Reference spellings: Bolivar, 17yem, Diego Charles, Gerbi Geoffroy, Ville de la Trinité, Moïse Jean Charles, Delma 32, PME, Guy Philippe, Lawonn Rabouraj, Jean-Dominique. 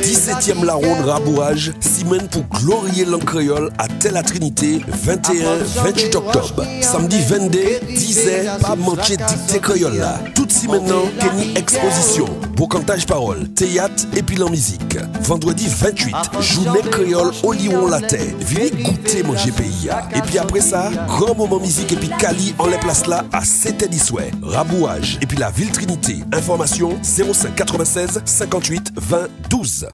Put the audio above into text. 17e Lawonn Rabouraj, semaine pour glorier langue créole à Ville de la Trinité, 21-28 octobre. Samedi 22, 10h, pas manquer dictée créole là. Toute semaine, Kenny exposition, brocantage parole, théâtre et puis la musique. Vendredi 28, journée créole au Lyon la terre. Venez goûter manger pays. Et puis après ça, grand moment musique et puis Cali en les place là à 7h du soir. Rabouraj et puis la Ville Trinité. Information 05 96 58 20 12.